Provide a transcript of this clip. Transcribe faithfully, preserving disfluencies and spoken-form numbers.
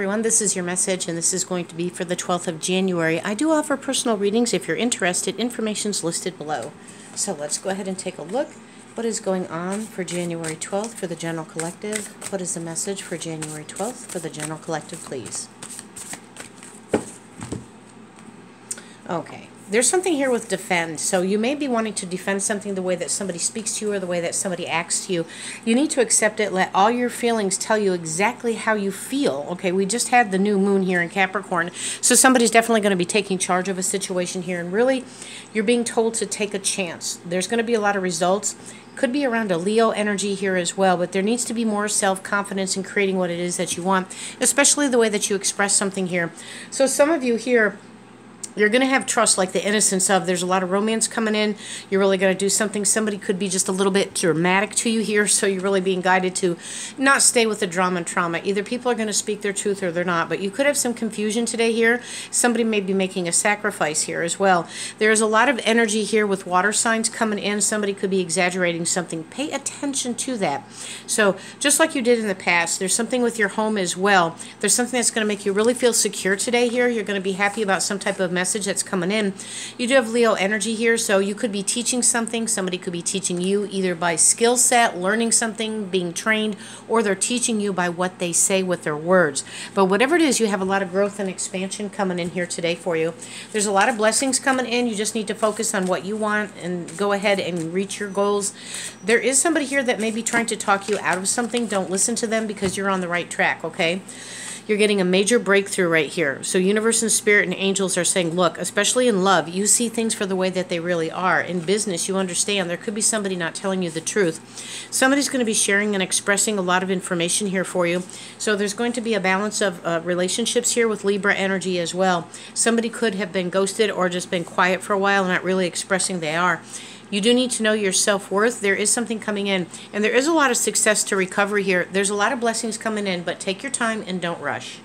Everyone, this is your message, and this is going to be for the twelfth of January. I do offer personal readings if you're interested. Information's listed below. So let's go ahead and take a look. What is going on for January twelfth for the general collective? What is the message for January twelfth for the general collective, please? Okay. There's something here with defend. So you may be wanting to defend something, the way that somebody speaks to you or the way that somebody acts to you. You need to accept it. Let all your feelings tell you exactly how you feel. Okay, we just had the new moon here in Capricorn. So somebody's definitely going to be taking charge of a situation here. And really, you're being told to take a chance. There's going to be a lot of results. Could be around a Leo energy here as well, but there needs to be more self-confidence in creating what it is that you want, especially the way that you express something here. So some of you here, you're going to have trust, like the innocence of. There's a lot of romance coming in. You're really going to do something. Somebody could be just a little bit dramatic to you here, so you're really being guided to not stay with the drama and trauma. Either people are going to speak their truth or they're not, but you could have some confusion today here. Somebody may be making a sacrifice here as well. There's a lot of energy here with water signs coming in. Somebody could be exaggerating something. Pay attention to that. So just like you did in the past, there's something with your home as well. There's something that's going to make you really feel secure today here. You're going to be happy about some type of message message that's coming in. You do have Leo energy here, so you could be teaching something. Somebody could be teaching you either by skill set, learning something, being trained, or they're teaching you by what they say with their words. But whatever it is, you have a lot of growth and expansion coming in here today for you. There's a lot of blessings coming in. You just need to focus on what you want and go ahead and reach your goals. There is somebody here that may be trying to talk you out of something. Don't listen to them, because you're on the right track, okay? You're getting a major breakthrough right here. So universe and spirit and angels are saying, look, especially in love, you see things for the way that they really are. In business, you understand there could be somebody not telling you the truth. Somebody's going to be sharing and expressing a lot of information here for you. So there's going to be a balance of uh, relationships here with Libra energy as well. Somebody could have been ghosted or just been quiet for a while and not really expressing they are. You do need to know your self-worth. There is something coming in, and there is a lot of success to recovery here. There's a lot of blessings coming in, but take your time and don't rush.